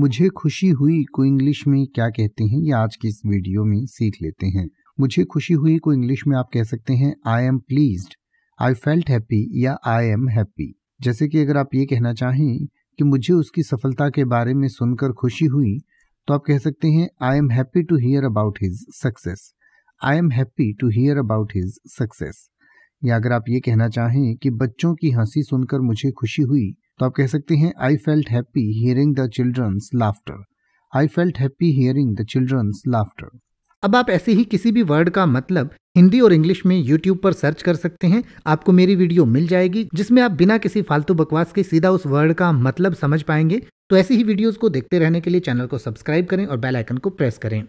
मुझे खुशी हुई को इंग्लिश में क्या कहते हैं ये आज की इस वीडियो में सीख लेते हैं। मुझे खुशी हुई को इंग्लिश में आप कह सकते हैं I am pleased, I felt happy या आई एम हैप्पी। जैसे कि अगर आप ये कहना चाहें कि मुझे उसकी सफलता के बारे में सुनकर खुशी हुई तो आप कह सकते हैं I am happy to hear about his success, I am happy to hear about his success. या अगर आप ये कहना चाहें कि बच्चों की हंसी सुनकर मुझे खुशी हुई तो आप कह सकते हैं I felt happy hearing the children's laughter, I felt happy hearing the children's laughter. अब आप ऐसे ही किसी भी वर्ड का मतलब हिंदी और इंग्लिश में YouTube पर सर्च कर सकते हैं, आपको मेरी वीडियो मिल जाएगी जिसमें आप बिना किसी फालतू बकवास के सीधा उस वर्ड का मतलब समझ पाएंगे। तो ऐसी ही वीडियोस को देखते रहने के लिए चैनल को सब्सक्राइब करें और बेल आइकन को प्रेस करें।